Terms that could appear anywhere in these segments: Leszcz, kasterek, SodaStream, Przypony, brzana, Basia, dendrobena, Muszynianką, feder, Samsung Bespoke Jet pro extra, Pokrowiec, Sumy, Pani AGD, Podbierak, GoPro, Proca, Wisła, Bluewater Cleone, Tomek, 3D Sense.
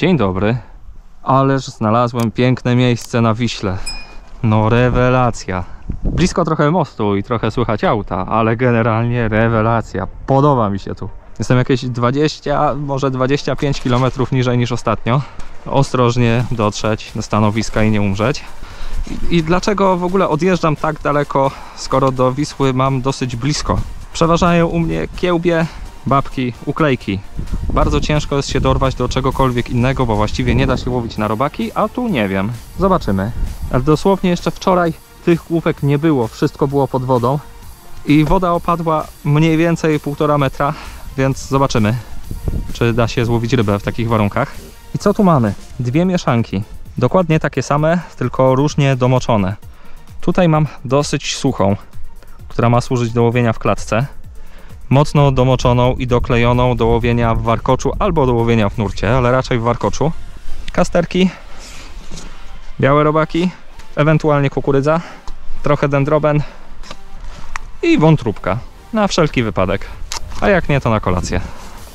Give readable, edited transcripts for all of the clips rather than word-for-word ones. Dzień dobry. Ależ znalazłem piękne miejsce na Wiśle. No rewelacja. Blisko trochę mostu i trochę słychać auta, ale generalnie rewelacja. Podoba mi się tu. Jestem jakieś 20, może 25 km niżej niż ostatnio. Ostrożnie dotrzeć do stanowiska i nie umrzeć. I dlaczego w ogóle odjeżdżam tak daleko, skoro do Wisły mam dosyć blisko? Przeważają u mnie kiełbie, babki, uklejki. Bardzo ciężko jest się dorwać do czegokolwiek innego, bo właściwie nie da się łowić na robaki, a tu nie wiem. Zobaczymy. Ale dosłownie jeszcze wczoraj tych łówek nie było, wszystko było pod wodą. I woda opadła mniej więcej 1,5 metra, więc zobaczymy, czy da się złowić rybę w takich warunkach. I co tu mamy? Dwie mieszanki. Dokładnie takie same, tylko różnie domoczone. Tutaj mam dosyć suchą, która ma służyć do łowienia w klatce. Mocno domoczoną i doklejoną do łowienia w warkoczu albo do łowienia w nurcie, ale raczej w warkoczu. Kasterki, białe robaki, ewentualnie kukurydza, trochę dendroben i wątróbka. Na wszelki wypadek. A jak nie, to na kolację.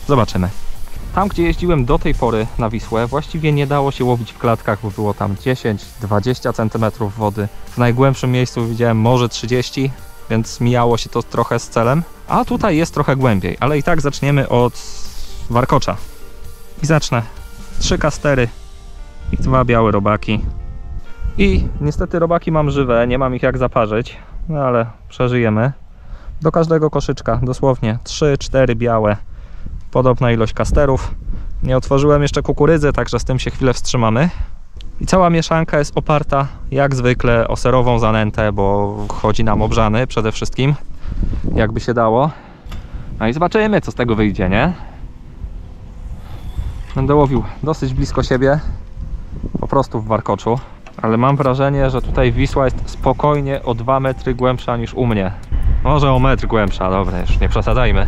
Zobaczymy. Tam, gdzie jeździłem do tej pory na Wisłę, właściwie nie dało się łowić w klatkach, bo było tam 10-20 cm wody. W najgłębszym miejscu widziałem może 30, więc mijało się to trochę z celem. A tutaj jest trochę głębiej, ale i tak zaczniemy od warkocza. I zacznę. 3 kastery i 2 białe robaki. I niestety robaki mam żywe, nie mam ich jak zaparzyć, no ale przeżyjemy. Do każdego koszyczka dosłownie 3-4 białe. Podobna ilość kasterów. Nie otworzyłem jeszcze kukurydzy, także z tym się chwilę wstrzymamy. I cała mieszanka jest oparta jak zwykle o serową zanętę, bo chodzi nam o brzany przede wszystkim, jakby się dało. No i zobaczymy, co z tego wyjdzie, nie? Będę łowił dosyć blisko siebie, po prostu w warkoczu. Ale mam wrażenie, że tutaj Wisła jest spokojnie o 2 metry głębsza niż u mnie. Może o metr głębsza, dobra, już nie przesadzajmy.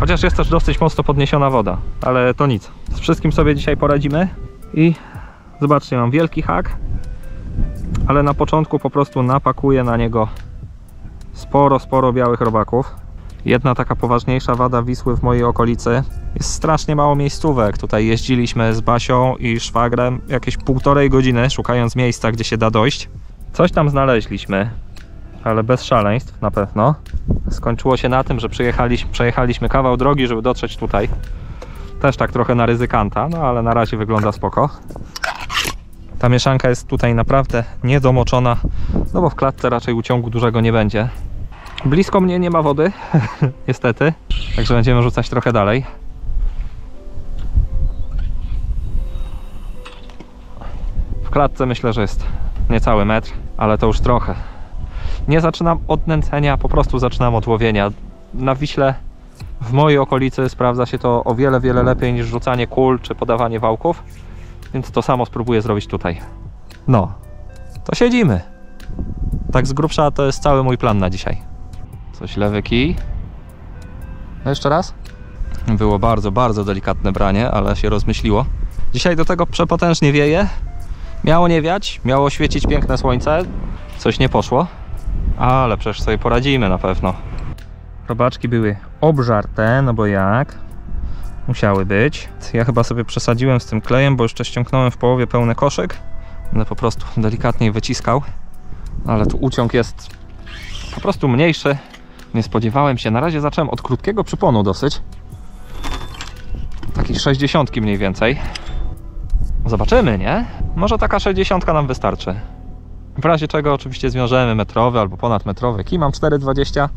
Chociaż jest też dosyć mocno podniesiona woda, ale to nic. Z wszystkim sobie dzisiaj poradzimy i zobaczcie, mam wielki hak, ale na początku po prostu napakuję na niego sporo białych robaków. Jedna taka poważniejsza wada Wisły w mojej okolicy. Jest strasznie mało miejscówek. Tutaj jeździliśmy z Basią i szwagrem jakieś 1,5 godziny, szukając miejsca, gdzie się da dojść. Coś tam znaleźliśmy, ale bez szaleństw na pewno. Skończyło się na tym, że przejechaliśmy kawał drogi, żeby dotrzeć tutaj. Też tak trochę na ryzykanta, no ale na razie wygląda spoko. Ta mieszanka jest tutaj naprawdę niedomoczona, no bo w klatce raczej uciągu dużego nie będzie. Blisko mnie nie ma wody, niestety, także będziemy rzucać trochę dalej. W klatce myślę, że jest niecały metr, ale to już trochę. Nie zaczynam od nęcenia, po prostu zaczynam od łowienia. Na Wiśle w mojej okolicy sprawdza się to o wiele lepiej niż rzucanie kul czy podawanie wałków, więc to samo spróbuję zrobić tutaj. No, to siedzimy. Tak z grubsza to jest cały mój plan na dzisiaj. Coś lewy kij. No jeszcze raz. Było bardzo delikatne branie, ale się rozmyśliło. Dzisiaj do tego przepotężnie wieje. Miało nie wiać, miało świecić piękne słońce. Coś nie poszło. Ale przecież sobie poradzimy na pewno. Robaczki były obżarte, no bo jak? Musiały być. Ja chyba sobie przesadziłem z tym klejem, bo jeszcze ściągnąłem w połowie pełny koszyk. Będę po prostu delikatniej wyciskał. Ale tu uciąg jest po prostu mniejszy. Nie spodziewałem się. Na razie zacząłem od krótkiego przyponu dosyć. Takiej 60 mniej więcej. Zobaczymy, nie? Może taka 60 nam wystarczy. W razie czego oczywiście zwiążemy metrowy albo ponadmetrowy kij. Mam 4,20.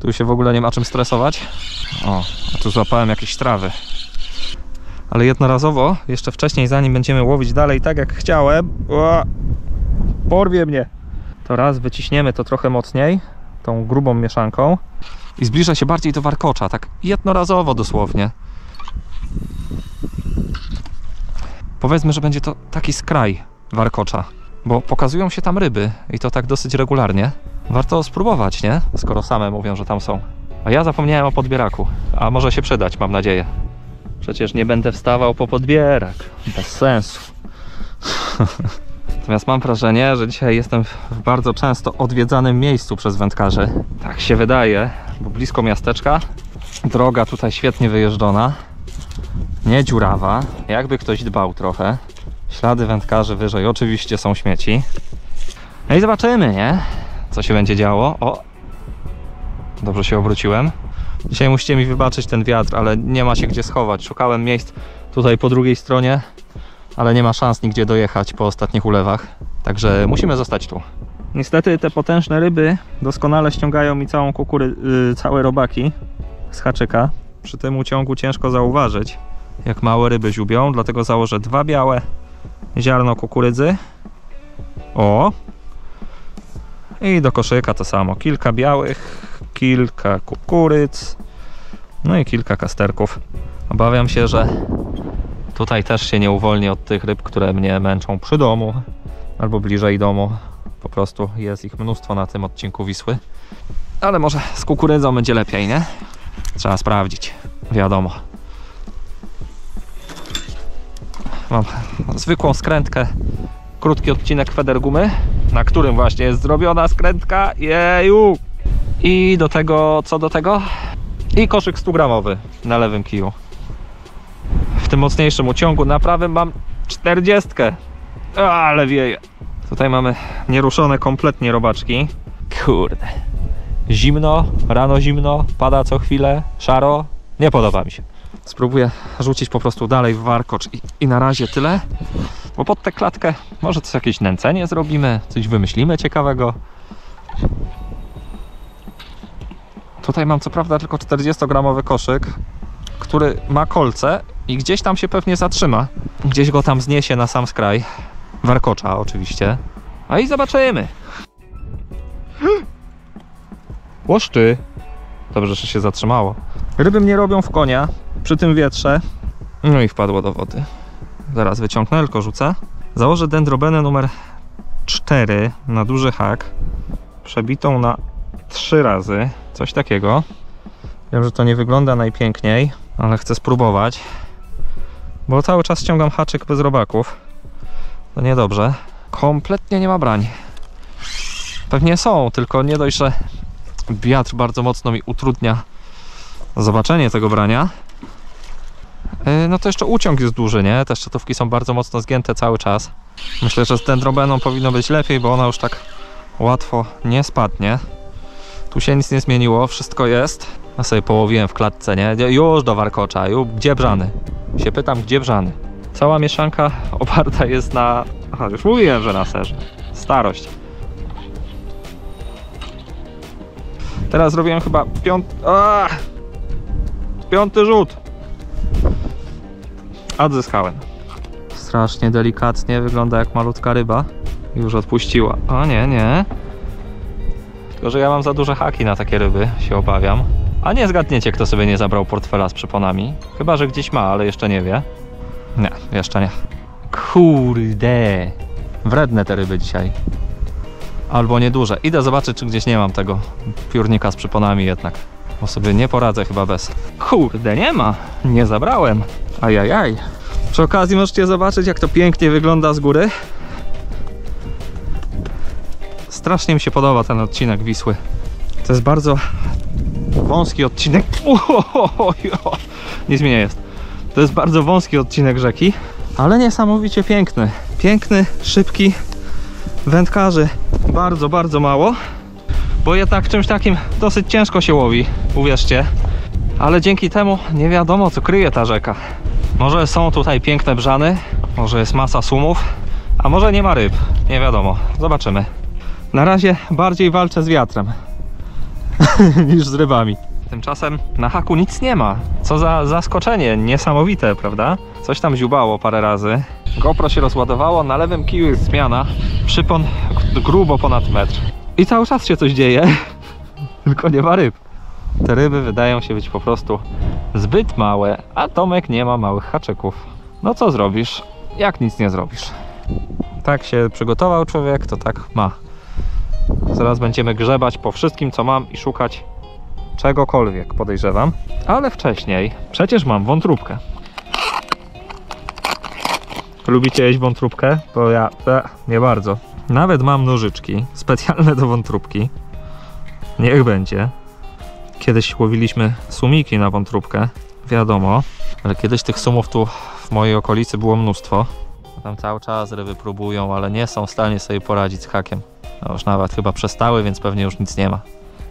Tu się w ogóle nie ma czym stresować. O, a tu złapałem jakieś trawy. Ale jednorazowo, jeszcze wcześniej, zanim będziemy łowić dalej tak jak chciałem. O, porwie mnie. To raz wyciśniemy to trochę mocniej, tą grubą mieszanką. I zbliża się bardziej do warkocza, tak jednorazowo dosłownie. Powiedzmy, że będzie to taki skraj warkocza, bo pokazują się tam ryby i to tak dosyć regularnie. Warto spróbować, nie? Skoro same mówią, że tam są. A ja zapomniałem o podbieraku, a może się przydać, mam nadzieję. Przecież nie będę wstawał po podbierak, bez sensu. Natomiast mam wrażenie, że dzisiaj jestem w bardzo często odwiedzanym miejscu przez wędkarzy. Tak się wydaje, bo blisko miasteczka. Droga tutaj świetnie wyjeżdżona. nie dziurawa, jakby ktoś dbał trochę. Ślady wędkarzy wyżej, oczywiście są śmieci. No i zobaczymy, nie? Co się będzie działo. O! Dobrze się obróciłem. Dzisiaj musicie mi wybaczyć ten wiatr, ale nie ma się gdzie schować. Szukałem miejsc tutaj po drugiej stronie, ale nie ma szans nigdzie dojechać po ostatnich ulewach. Także musimy zostać tu. Niestety te potężne ryby doskonale ściągają mi całą całe robaki z haczyka. Przy tym uciągu ciężko zauważyć, jak małe ryby ziubią, dlatego założę dwa białe, ziarno kukurydzy. O! I do koszyka to samo. Kilka białych, kilka kukurydz, no i kilka kasterków. Obawiam się, że tutaj też się nie uwolnię od tych ryb, które mnie męczą przy domu albo bliżej domu. Po prostu jest ich mnóstwo na tym odcinku Wisły. Ale może z kukurydzą będzie lepiej, nie? Trzeba sprawdzić, wiadomo. Mam zwykłą skrętkę, krótki odcinek feder gumy, na którym właśnie jest zrobiona skrętka. Jeju! I do tego, co do tego? I koszyk 100-gramowy na lewym kiju. W tym mocniejszym uciągu na prawym mam 40. Ale wieje. Tutaj mamy nieruszone kompletnie robaczki. Kurde. Zimno, rano zimno, pada co chwilę, szaro. Nie podoba mi się. Spróbuję rzucić po prostu dalej w warkocz i na razie tyle. Bo pod tę klatkę może coś jakieś nęcenie zrobimy, coś wymyślimy ciekawego. Tutaj mam co prawda tylko 40-gramowy koszyk, który ma kolce i gdzieś tam się pewnie zatrzyma. Gdzieś go tam zniesie na sam skraj warkocza oczywiście. A i zobaczymy. Łoszczy. Dobrze, że się zatrzymało. Ryby mnie robią w konia przy tym wietrze. No i wpadło do wody. Zaraz wyciągnę, tylko rzucę. Założę dendrobenę numer 4 na duży hak. Przebitą na 3 razy. Coś takiego. Wiem, że to nie wygląda najpiękniej, ale chcę spróbować. Bo cały czas ściągam haczyk bez robaków. To niedobrze. Kompletnie nie ma brań. Pewnie są, tylko nie dość, że wiatr bardzo mocno mi utrudnia zobaczenie tego brania. No to jeszcze uciąg jest duży, nie? Te szczytówki są bardzo mocno zgięte cały czas. Myślę, że z dendrobeną powinno być lepiej, bo ona już tak łatwo nie spadnie. Tu się nic nie zmieniło, wszystko jest. Ja sobie połowiłem w klatce, nie? Już do warkocza, już gdzie brzany? Się pytam, gdzie brzany? Cała mieszanka oparta jest na... Aha, już mówiłem, że na serze. Starość. Teraz zrobiłem chyba piąty rzut. Odzyskałem. Strasznie delikatnie, wygląda jak malutka ryba. Już odpuściła. O nie, nie. Tylko że ja mam za duże haki na takie ryby, się obawiam. A nie zgadniecie, kto sobie nie zabrał portfela z przyponami. Chyba że gdzieś ma, ale jeszcze nie wie. Nie, jeszcze nie. Kurde. Wredne te ryby dzisiaj. Albo nieduże. Idę zobaczyć, czy gdzieś nie mam tego piórnika z przyponami jednak. Bo sobie nie poradzę chyba bez. Kurde, nie ma. Nie zabrałem. Ajajaj. Przy okazji możecie zobaczyć, jak to pięknie wygląda z góry. Strasznie mi się podoba ten odcinek Wisły. To jest bardzo wąski odcinek. Nic mi nie jest. To jest bardzo wąski odcinek rzeki, ale niesamowicie piękny. Piękny, szybki. Wędkarzy bardzo, bardzo mało, bo jednak czymś takim dosyć ciężko się łowi, uwierzcie. Ale dzięki temu nie wiadomo, co kryje ta rzeka. Może są tutaj piękne brzany, może jest masa sumów, a może nie ma ryb. Nie wiadomo, zobaczymy. Na razie bardziej walczę z wiatrem niż z rybami. Tymczasem na haku nic nie ma. Co za zaskoczenie, niesamowite, prawda? Coś tam ziubało parę razy. GoPro się rozładowało, na lewym kiju jest zmiana. Przypon grubo ponad metr. I cały czas się coś dzieje, tylko nie ma ryb. Te ryby wydają się być po prostu zbyt małe, a Tomek nie ma małych haczyków. No co zrobisz, jak nic nie zrobisz. Tak się przygotował człowiek, to tak ma. Zaraz będziemy grzebać po wszystkim, co mam i szukać czegokolwiek, podejrzewam. Ale wcześniej przecież mam wątróbkę. Lubicie jeść wątróbkę? Bo ja nie bardzo. Nawet mam nożyczki specjalne do wątróbki. Niech będzie. Kiedyś łowiliśmy sumiki na wątróbkę. Wiadomo. Ale kiedyś tych sumów tu w mojej okolicy było mnóstwo. Tam cały czas ryby próbują, ale nie są w stanie sobie poradzić z hakiem. No już nawet chyba przestały, więc pewnie już nic nie ma.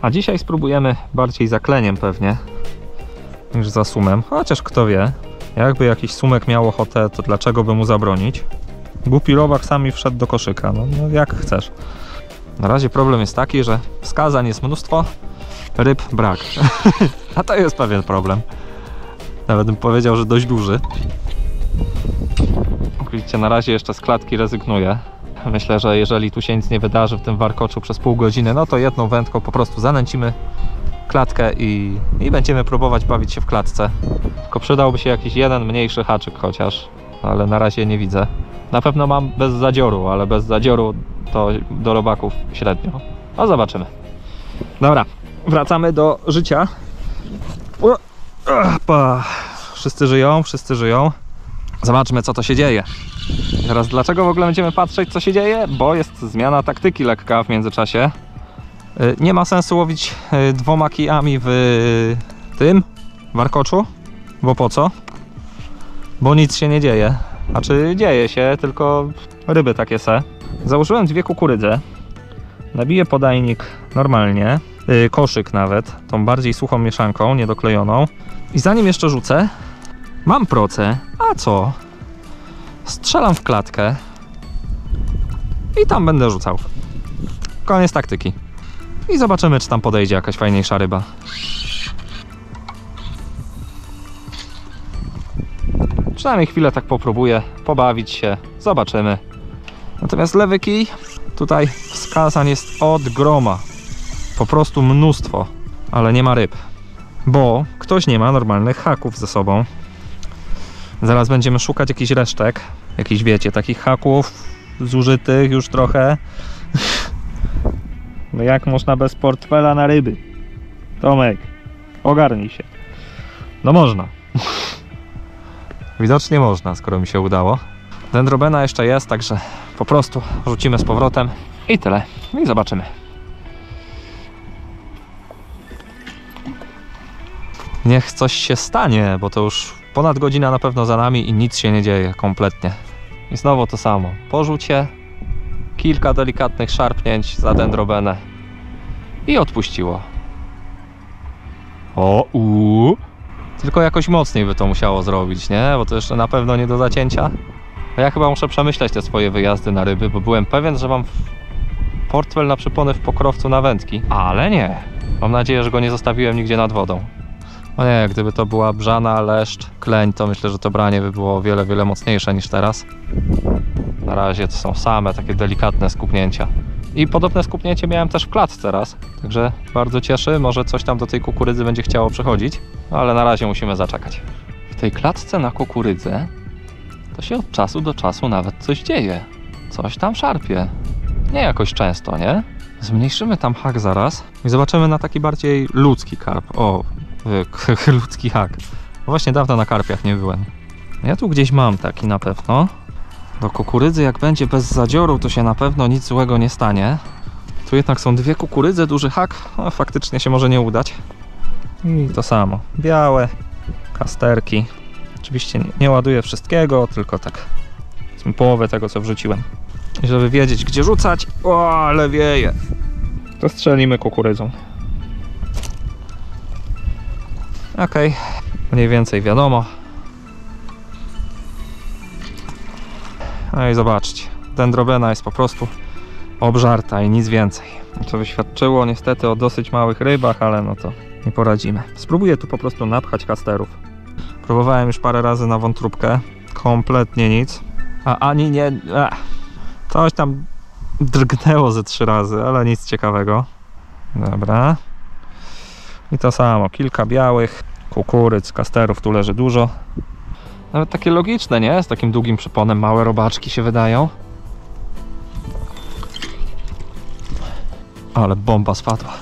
A dzisiaj spróbujemy bardziej zakleniem pewnie niż za sumem. Chociaż kto wie, jakby jakiś sumek miał ochotę, to dlaczego by mu zabronić? Głupi robak sami wszedł do koszyka, no jak chcesz. Na razie problem jest taki, że wskazań jest mnóstwo, ryb brak. A to jest pewien problem. Nawet bym powiedział, że dość duży. Widzicie, na razie jeszcze z klatki rezygnuję. Myślę, że jeżeli tu się nic nie wydarzy w tym warkoczu przez pół godziny, no to jedną wędką po prostu zanęcimy klatkę i będziemy próbować bawić się w klatce. Tylko przydałby się jakiś jeden mniejszy haczyk chociaż, ale na razie nie widzę. Na pewno mam bez zadzioru, ale bez zadzioru to do robaków średnio. No zobaczymy. Dobra, wracamy do życia. Opa. Wszyscy żyją, wszyscy żyją. Zobaczmy, co to się dzieje. Teraz dlaczego w ogóle będziemy patrzeć, co się dzieje? Bo jest zmiana taktyki lekka w międzyczasie. Nie ma sensu łowić dwoma kijami w tym warkoczu, bo po co? Bo nic się nie dzieje. Znaczy dzieje się, tylko ryby takie se. Założyłem dwie kukurydze. Nabiję podajnik normalnie, koszyk nawet, tą bardziej suchą mieszanką, niedoklejoną. I zanim jeszcze rzucę, mam procę, a co? Strzelam w klatkę i tam będę rzucał. Koniec taktyki. I zobaczymy, czy tam podejdzie jakaś fajniejsza ryba. Przynajmniej chwilę tak popróbuję, pobawić się, zobaczymy. Natomiast lewy kij, tutaj wskazań jest od groma. Po prostu mnóstwo, ale nie ma ryb. Bo ktoś nie ma normalnych haków ze sobą. Zaraz będziemy szukać jakichś resztek, jakichś, wiecie, takich haków zużytych już trochę. No jak można bez portfela na ryby? Tomek, ogarnij się. No można. Widocznie można, skoro mi się udało. Dendrobena jeszcze jest, także po prostu rzucimy z powrotem i tyle. I zobaczymy. Niech coś się stanie, bo to już ponad godzina na pewno za nami i nic się nie dzieje kompletnie. I znowu to samo. Po rzucie, kilka delikatnych szarpnięć za dendrobenę i odpuściło. O, tylko jakoś mocniej by to musiało zrobić, nie? Bo to jeszcze na pewno nie do zacięcia. A ja chyba muszę przemyśleć te swoje wyjazdy na ryby, bo byłem pewien, że mam portfel na przypony w pokrowcu na wędki. Ale nie. Mam nadzieję, że go nie zostawiłem nigdzie nad wodą. O nie, gdyby to była brzana, leszcz, kleń, to myślę, że to branie by było o wiele, wiele mocniejsze niż teraz. Na razie to są same takie delikatne skupnięcia. I podobne skupnięcie miałem też w klatce raz, także bardzo cieszy, może coś tam do tej kukurydzy będzie chciało przychodzić, ale na razie musimy zaczekać. W tej klatce na kukurydzę to się od czasu do czasu nawet coś dzieje. Coś tam szarpie. Nie jakoś często, nie? Zmniejszymy tam hak zaraz i zobaczymy na taki bardziej ludzki karp. O, ludzki hak. Właśnie dawno na karpiach nie byłem. Ja tu gdzieś mam taki na pewno. Do kukurydzy jak będzie bez zadzioru, to się na pewno nic złego nie stanie. Tu jednak są dwie kukurydze, duży hak. No, faktycznie się może nie udać. I to samo. Białe kasterki. Oczywiście nie ładuję wszystkiego, tylko tak połowę tego, co wrzuciłem. I żeby wiedzieć, gdzie rzucać, o, ale wieje. To strzelimy kukurydzą. Okej, mniej więcej wiadomo. No i zobaczcie, dendrobena jest po prostu obżarta i nic więcej. Co wyświadczyło niestety o dosyć małych rybach, ale no to nie poradzimy. Spróbuję tu po prostu napchać kasterów. Próbowałem już parę razy na wątróbkę, kompletnie nic. A ani nie... Coś tam drgnęło ze 3 razy, ale nic ciekawego. Dobra. I to samo, kilka białych, kukurydz, kasterów tu leży dużo. Nawet takie logiczne, nie? Z takim długim przyponem małe robaczki się wydają. Ale bomba spadła.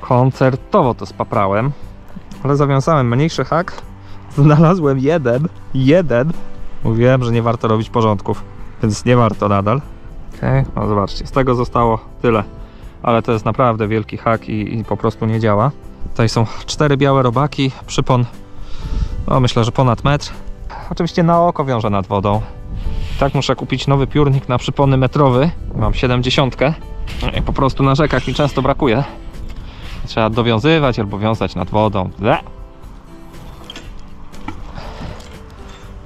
Koncertowo to spaprałem. Ale zawiązałem mniejszy hak. Znalazłem jeden. Mówiłem, że nie warto robić porządków, więc nie warto nadal. Okej, no zobaczcie, z tego zostało tyle. Ale to jest naprawdę wielki hak i po prostu nie działa. Tutaj są 4 białe robaki, przypon no myślę, że ponad metr. Oczywiście na oko wiąże nad wodą. I tak muszę kupić nowy piórnik na przypony metrowy. Mam 70. I po prostu na rzekach mi często brakuje. Trzeba dowiązywać albo wiązać nad wodą. Ble.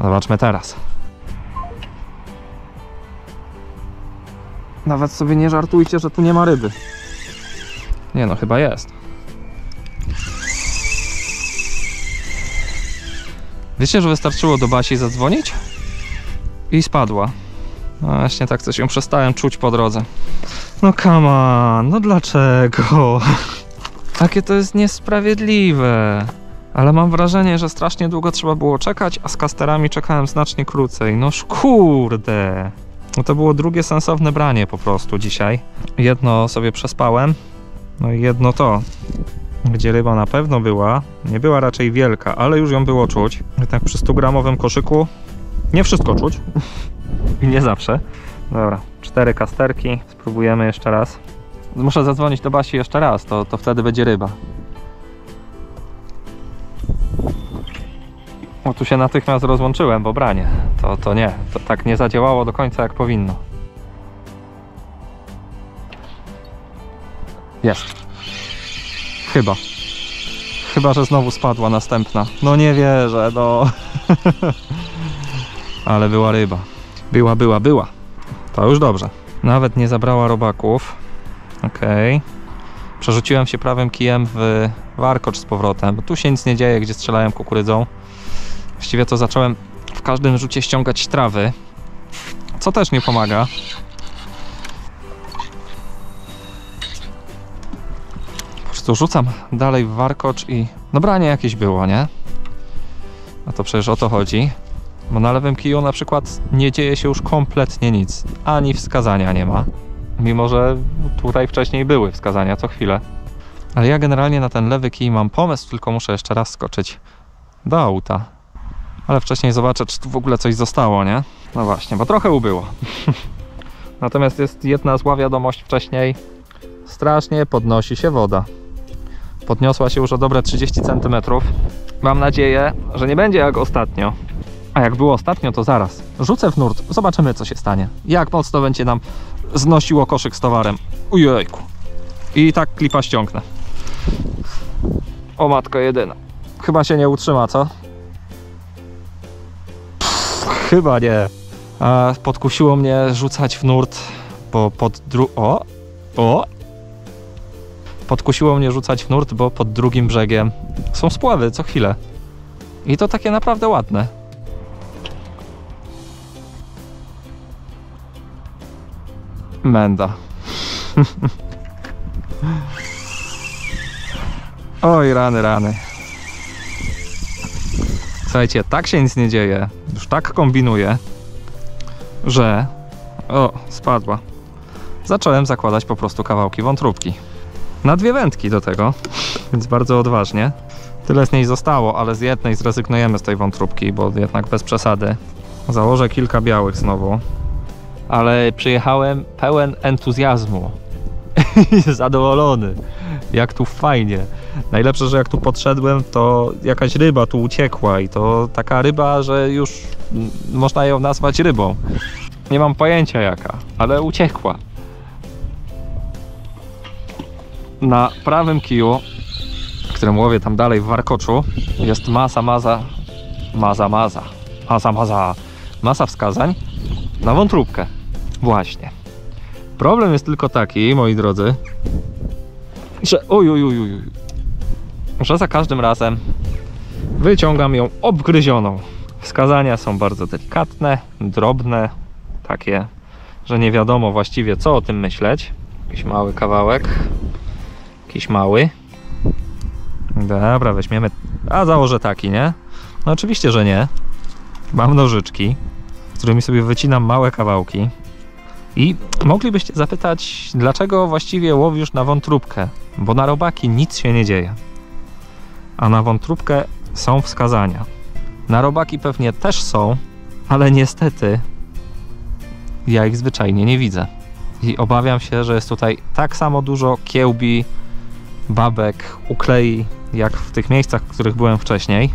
Zobaczmy teraz. Nawet sobie nie żartujcie, że tu nie ma ryby. Nie no, chyba jest. Wiecie, że wystarczyło do Basi zadzwonić? I spadła. No właśnie tak coś ją przestałem czuć po drodze. No come on, no dlaczego? Takie to jest niesprawiedliwe. Ale mam wrażenie, że strasznie długo trzeba było czekać, a z kasterami czekałem znacznie krócej. Noż kurde. No to było drugie sensowne branie po prostu dzisiaj. Jedno sobie przespałem. No i jedno to, gdzie ryba na pewno była. Nie była raczej wielka, ale już ją było czuć. Jednak przy 100-gramowym koszyku nie wszystko czuć. I nie zawsze. Dobra, 4 kasterki. Spróbujemy jeszcze raz. Muszę zadzwonić do Basi jeszcze raz, to wtedy będzie ryba. O, tu się natychmiast rozłączyłem, bo branie. To nie, to tak nie zadziałało do końca jak powinno. Jest. Chyba. Chyba, że znowu spadła następna. No nie wierzę, no. Ale była ryba. Była. To już dobrze. Nawet nie zabrała robaków. Okej. Przerzuciłem się prawym kijem w warkocz z powrotem, bo tu się nic nie dzieje, gdzie strzelałem kukurydzą. Właściwie to zacząłem w każdym rzucie ściągać trawy, co też nie pomaga. Po prostu rzucam dalej w warkocz i no branie jakieś było, nie? No to przecież o to chodzi. Bo na lewym kiju na przykład nie dzieje się już kompletnie nic. Ani wskazania nie ma. Mimo, że tutaj wcześniej były wskazania co chwilę. Ale ja generalnie na ten lewy kij mam pomysł, tylko muszę jeszcze raz skoczyć do auta. Ale wcześniej zobaczę, czy tu w ogóle coś zostało, nie? No właśnie, bo trochę ubyło. Natomiast jest jedna zła wiadomość wcześniej. Strasznie podnosi się woda. Podniosła się już o dobre 30 cm. Mam nadzieję, że nie będzie jak ostatnio. A jak było ostatnio, to zaraz. Rzucę w nurt, zobaczymy co się stanie. Jak mocno będzie nam znosiło koszyk z towarem. Ujejku. I tak klipa ściągnę. O matko jedyna. Chyba się nie utrzyma, co? Chyba nie. A podkusiło mnie rzucać w nurt, bo pod drugim brzegiem są spławy co chwilę. I to takie naprawdę ładne. Menda. Oj, rany. Słuchajcie, tak się nic nie dzieje. Już tak kombinuję, że... O, spadła. Zacząłem zakładać po prostu kawałki wątróbki. Na 2 wędki do tego, więc bardzo odważnie. Tyle z niej zostało, ale z jednej zrezygnujemy z tej wątróbki, bo jednak bez przesady. Założę kilka białych znowu. Ale przyjechałem pełen entuzjazmu. Zadowolony. Jak tu fajnie. Najlepsze, że jak tu podszedłem, to jakaś ryba tu uciekła i to taka ryba, że już można ją nazwać rybą. Nie mam pojęcia jaka, ale uciekła. Na prawym kiju, w którym łowię tam dalej w warkoczu, jest masa wskazań na wątróbkę. Właśnie. Problem jest tylko taki, moi drodzy, że że za każdym razem wyciągam ją obgryzioną. Wskazania są bardzo delikatne, drobne, takie, że nie wiadomo właściwie co o tym myśleć. Jakiś mały kawałek, jakiś mały. Dobra, weźmiemy, a założę taki, nie? No oczywiście, że nie. Mam nożyczki, z którymi sobie wycinam małe kawałki. I moglibyście zapytać, dlaczego właściwie łowisz na wątróbkę, bo na robaki nic się nie dzieje, a na wątróbkę są wskazania. Na robaki pewnie też są, ale niestety ja ich zwyczajnie nie widzę. I obawiam się, że jest tutaj tak samo dużo kiełbi, babek, uklei, jak w tych miejscach, w których byłem wcześniej.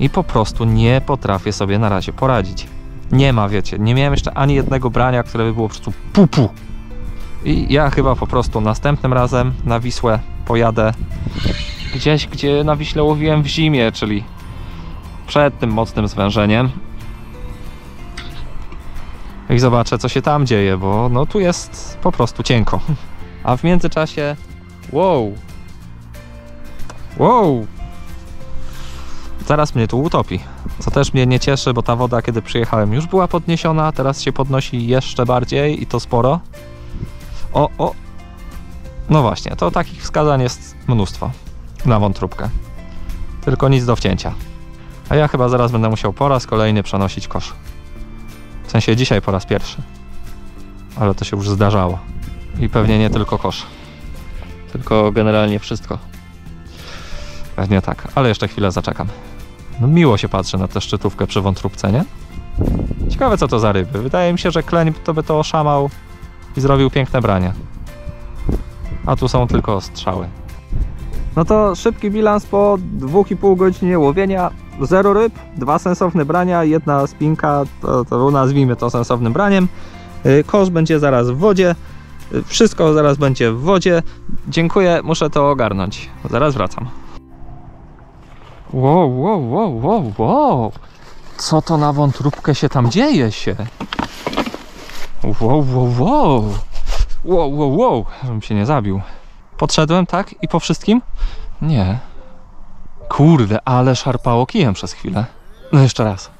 i po prostu nie potrafię sobie na razie poradzić. Nie ma, wiecie, nie miałem jeszcze ani jednego brania, które by było po prostu pupu. I ja chyba po prostu następnym razem na Wisłę pojadę gdzieś, gdzie na Wiśle łowiłem w zimie, czyli przed tym mocnym zwężeniem. I zobaczę, co się tam dzieje, bo no tu jest po prostu cienko. A w międzyczasie... Wow! Wow! Zaraz mnie tu utopi, co też mnie nie cieszy, bo ta woda, kiedy przyjechałem, już była podniesiona, teraz się podnosi jeszcze bardziej i to sporo. O, o! No właśnie, to takich wskazań jest mnóstwo na wątróbkę. Tylko nic do wcięcia. A ja chyba zaraz będę musiał po raz kolejny przenosić kosz. W sensie dzisiaj po raz pierwszy. Ale to się już zdarzało. I pewnie nie tylko kosz. Tylko generalnie wszystko. Pewnie tak, ale jeszcze chwilę zaczekam. No miło się patrzy na tę szczytówkę przy wątróbce, nie? Ciekawe, co to za ryby. Wydaje mi się, że kleń to by to oszamał i zrobił piękne branie. A tu są tylko strzały. No to szybki bilans po 2,5 godzinie łowienia. 0 ryb, 2 sensowne brania, 1 spinka, to nazwijmy to sensownym braniem. Kosz będzie zaraz w wodzie. Wszystko zaraz będzie w wodzie. Dziękuję, muszę to ogarnąć. Zaraz wracam. Wow, wow, wow, wow, wow. Co to na wątróbkę się tam dzieje się? Wow, wow, wow. Wow, wow, wow. Żebym się nie zabił. Podszedłem, tak? I po wszystkim? Nie. Kurde, ale szarpało kijem przez chwilę. No jeszcze raz.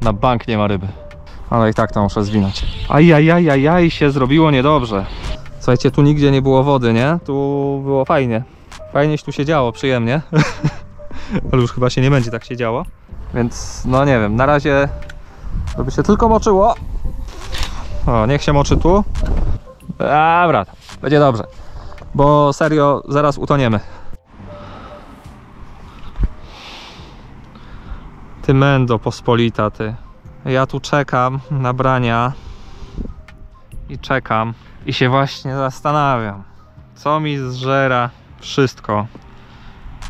Na bank nie ma ryby. Ale i tak to muszę zwinąć. Ajajajajaj, się zrobiło niedobrze. Słuchajcie, tu nigdzie nie było wody, nie? Tu było fajnie. Fajnie się tu siedziało, przyjemnie. Ale już chyba się nie będzie tak siedziało. Więc no nie wiem, na razie to by się tylko moczyło. O, niech się moczy tu. Dobra, będzie dobrze. Bo serio, zaraz utoniemy. Ty mendo pospolita, ty. Ja tu czekam na brania i czekam i się właśnie zastanawiam, co mi zżera wszystko,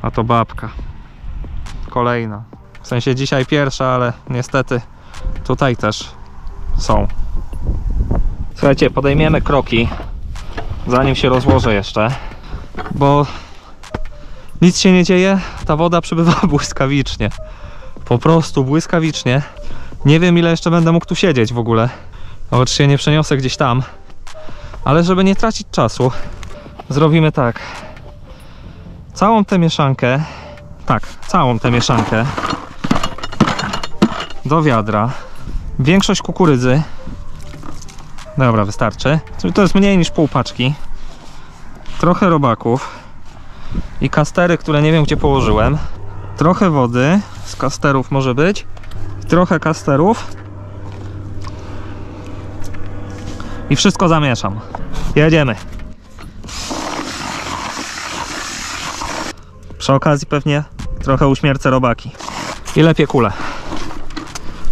a to babka kolejna, w sensie dzisiaj pierwsza, ale niestety tutaj też są. Słuchajcie, podejmiemy kroki, zanim się rozłożę jeszcze, bo nic się nie dzieje, ta woda przybywa błyskawicznie, po prostu błyskawicznie. Nie wiem, ile jeszcze będę mógł tu siedzieć w ogóle. Oczywiście się nie przeniosę gdzieś tam. Ale żeby nie tracić czasu, zrobimy tak. Całą tę mieszankę, tak, całą tę mieszankę do wiadra. Większość kukurydzy. Dobra, wystarczy. To jest mniej niż pół paczki. Trochę robaków i kastery, które nie wiem, gdzie położyłem. Trochę wody z kasterów może być. Trochę kasterów i wszystko zamieszam. Jedziemy. Przy okazji pewnie trochę uśmiercę robaki. I lepiej kule.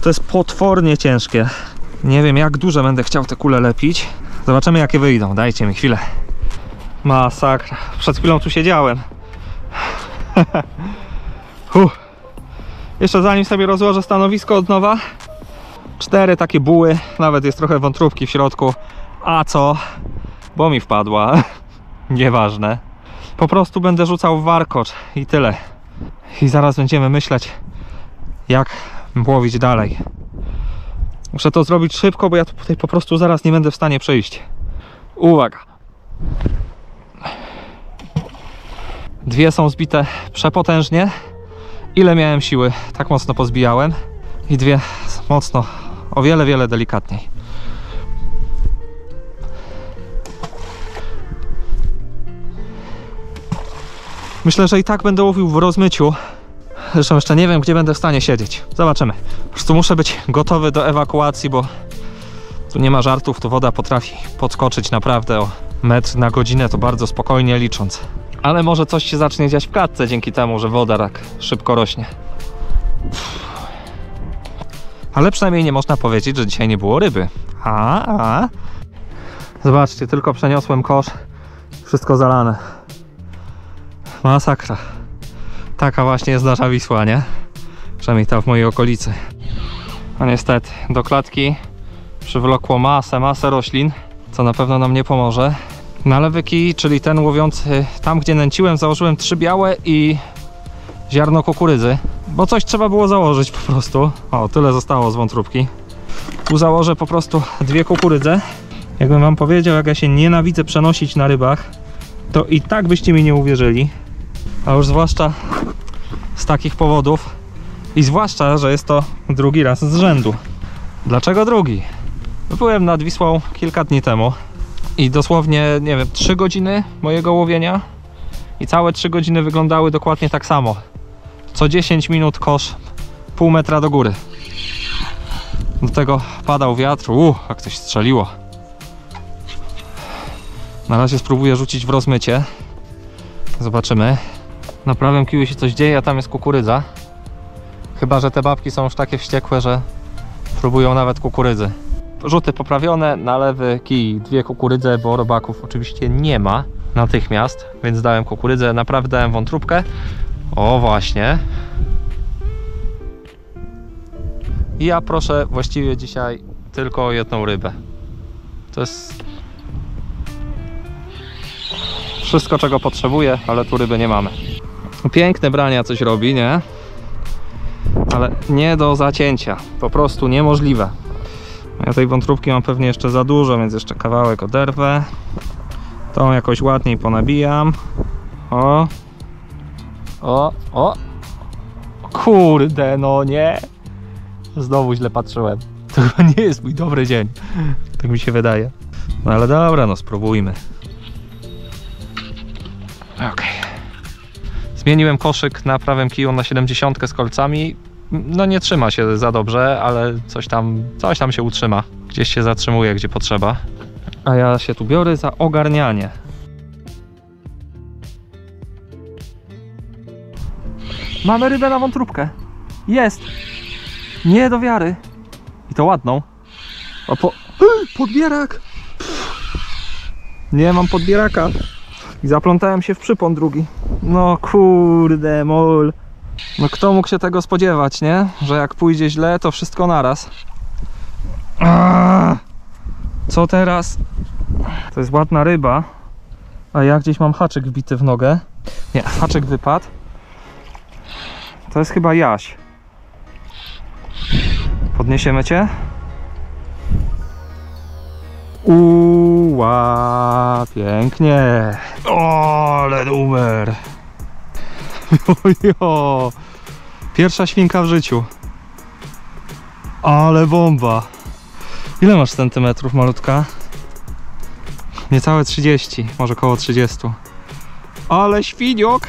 To jest potwornie ciężkie. Nie wiem, jak duże będę chciał te kule lepić. Zobaczymy, jakie wyjdą. Dajcie mi chwilę. Masakra. Przed chwilą tu siedziałem. Jeszcze zanim sobie rozłożę stanowisko od nowa, 4 takie buły, nawet jest trochę wątróbki w środku. A co? Bo mi wpadła. Nieważne. Po prostu będę rzucał w warkocz i tyle. I zaraz będziemy myśleć, jak łowić dalej. Muszę to zrobić szybko, bo ja tutaj po prostu zaraz nie będę w stanie przejść. Uwaga. 2 są zbite przepotężnie. Ile miałem siły, tak mocno pozbijałem i 2 mocno, o wiele, wiele delikatniej. Myślę, że i tak będę łowił w rozmyciu. Zresztą jeszcze nie wiem, gdzie będę w stanie siedzieć. Zobaczymy. Po prostu muszę być gotowy do ewakuacji, bo tu nie ma żartów, tu woda potrafi podskoczyć naprawdę o metr na godzinę, to bardzo spokojnie licząc. Ale może coś się zacznie dziać w klatce dzięki temu, że woda tak szybko rośnie. Ale przynajmniej nie można powiedzieć, że dzisiaj nie było ryby. Zobaczcie, tylko przeniosłem kosz. Wszystko zalane. Masakra. Taka właśnie jest nasza Wisła, nie? Przynajmniej tam w mojej okolicy. A niestety do klatki przywlokło masę roślin, co na pewno nam nie pomoże. Na lewy kij, czyli ten łowiący tam, gdzie nęciłem, założyłem 3 białe i ziarno kukurydzy, bo coś trzeba było założyć po prostu. O, tyle zostało z wątróbki. Tu założę po prostu 2 kukurydze. Jakbym wam powiedział, jak ja się nienawidzę przenosić na rybach, to i tak byście mi nie uwierzyli. A już zwłaszcza z takich powodów i zwłaszcza, że jest to drugi raz z rzędu. Dlaczego drugi? Byłem nad Wisłą kilka dni temu i dosłownie, nie wiem, 3 godziny mojego łowienia i całe 3 godziny wyglądały dokładnie tak samo. Co 10 minut kosz pół metra do góry. Do tego padał wiatr, jak coś strzeliło. Na razie spróbuję rzucić w rozmycie. Zobaczymy. Na prawym kiju się coś dzieje, a tam jest kukurydza. Chyba że te babki są już takie wściekłe, że próbują nawet kukurydzy. Rzuty poprawione, na lewy kij 2 kukurydze, bo robaków oczywiście nie ma natychmiast, więc dałem kukurydzę, naprawdę dałem wątróbkę. O właśnie. I ja proszę właściwie dzisiaj tylko o 1 rybę. To jest wszystko, czego potrzebuję, ale tu ryby nie mamy. Piękne brania coś robi, nie? Ale nie do zacięcia. Po prostu niemożliwe. Ja tej wątróbki mam pewnie jeszcze za dużo, więc jeszcze kawałek oderwę. Tą jakoś ładniej ponabijam. O. O. O. Kurde, no nie. Znowu źle patrzyłem. To chyba nie jest mój dobry dzień. Tak mi się wydaje. No ale dobra, no spróbujmy. Okej. Zmieniłem koszyk na prawym kiju na 70 z kolcami. No nie trzyma się za dobrze, ale coś tam się utrzyma. Gdzieś się zatrzymuje, gdzie potrzeba. A ja się tu biorę za ogarnianie. Mamy rybę na wątróbkę. Jest! Nie do wiary. I to ładną. O, podbierak! Nie mam podbieraka. I zaplątałem się w przypon drugi. No kurde mol. No kto mógł się tego spodziewać, nie? Że jak pójdzie źle, to wszystko naraz. Co teraz? To jest ładna ryba. A ja gdzieś mam haczyk wbity w nogę. Nie, haczyk wypadł. To jest chyba jaś. Podniesiemy cię? Uła, pięknie. O, ale numer. Ojo. Pierwsza świnka w życiu. Ale bomba. Ile masz centymetrów, malutka? Niecałe 30, może koło 30. Ale świniok.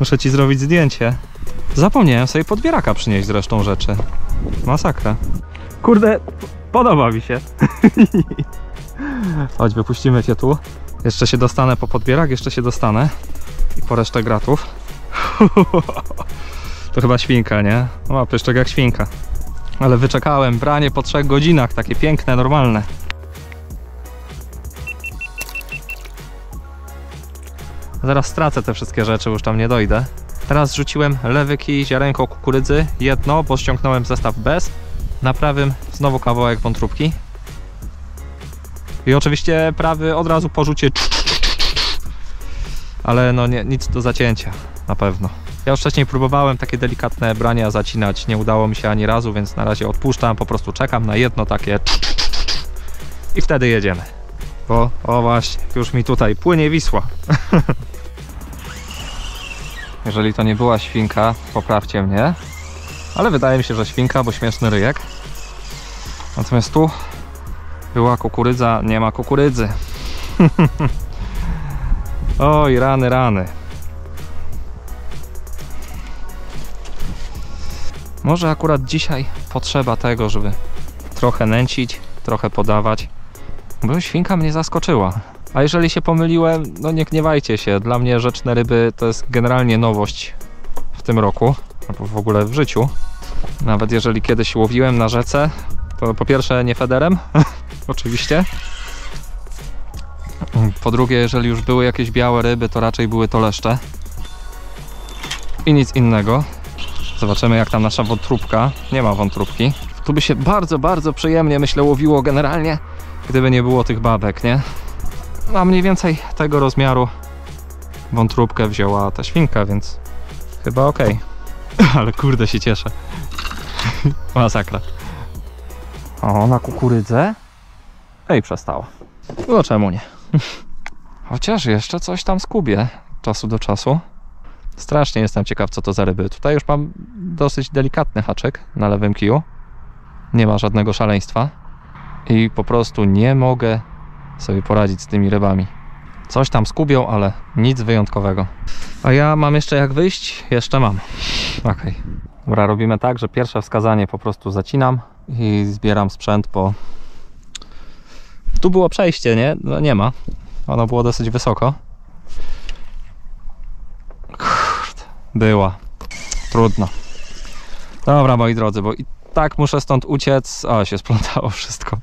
Muszę ci zrobić zdjęcie. Zapomniałem sobie podbieraka przynieść zresztą rzeczy. Masakra. Kurde, podoba mi się. Chodź, wypuścimy cię tu. Jeszcze się dostanę po podbierak, jeszcze się dostanę. I po resztę gratów. To chyba świnka, nie? No ma pyszczek jak świnka. Ale wyczekałem, branie po 3 godzinach, takie piękne, normalne. Zaraz stracę te wszystkie rzeczy, już tam nie dojdę. Teraz rzuciłem lewy kij, ziarenko kukurydzy, jedno, bo ściągnąłem zestaw bez. Na prawym znowu kawałek wątróbki. I oczywiście prawy od razu po rzucie. Ale no nie, nic do zacięcia, na pewno. Ja już wcześniej próbowałem takie delikatne brania zacinać, nie udało mi się ani razu, więc na razie odpuszczam, po prostu czekam na jedno takie i wtedy jedziemy. Bo, o właśnie, już mi tutaj płynie Wisła. Jeżeli to nie była świnka, poprawcie mnie, ale wydaje mi się, że świnka, bo śmieszny ryjek. Natomiast tu była kukurydza, nie ma kukurydzy. Oj, rany, rany. Może akurat dzisiaj potrzeba tego, żeby trochę nęcić, trochę podawać, bo świnka mnie zaskoczyła. A jeżeli się pomyliłem, no nie gniewajcie się. Dla mnie rzeczne ryby to jest generalnie nowość w tym roku, albo w ogóle w życiu. Nawet jeżeli kiedyś łowiłem na rzece, to po pierwsze nie federem, oczywiście. Po drugie, jeżeli już były jakieś białe ryby, to raczej były to leszcze. i nic innego. Zobaczymy, jak tam nasza wątróbka. Nie ma wątróbki. Tu by się bardzo, bardzo przyjemnie, myślę, łowiło generalnie, gdyby nie było tych babek, nie? A mniej więcej tego rozmiaru wątróbkę wzięła ta świnka, więc chyba okej. Ale kurde, się cieszę. Masakra. O, na kukurydzę. Ej, przestało. No czemu nie? Chociaż jeszcze coś tam skubię czasu do czasu. Strasznie jestem ciekaw, co to za ryby. Tutaj już mam dosyć delikatny haczyk na lewym kiju. Nie ma żadnego szaleństwa. I po prostu nie mogę sobie poradzić z tymi rybami. Coś tam skubią, ale nic wyjątkowego. A ja mam jeszcze jak wyjść? Jeszcze mam. Okej. Dobra, robimy tak, że pierwsze wskazanie po prostu zacinam i zbieram sprzęt, bo tu było przejście, nie? No nie ma. Ono było dosyć wysoko. Kurde, była. Trudno. Dobra, moi drodzy, bo i tak muszę stąd uciec. O, się splątało wszystko.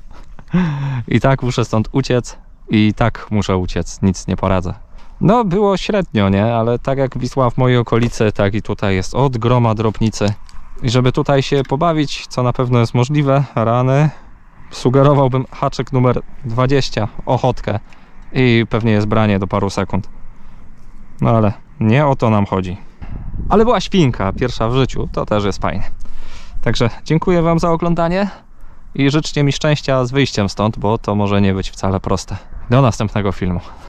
I tak muszę stąd uciec. I tak muszę uciec. Nic nie poradzę. No, było średnio, nie? Ale tak jak Wisła w mojej okolicy, tak i tutaj jest od groma drobnicy. I żeby tutaj się pobawić, co na pewno jest możliwe, rany, sugerowałbym haczyk numer 20, ochotkę. I pewnie jest branie do paru sekund. No ale nie o to nam chodzi. Ale była świnka, pierwsza w życiu, to też jest fajne. Także dziękuję wam za oglądanie i życzcie mi szczęścia z wyjściem stąd, bo to może nie być wcale proste. Do następnego filmu.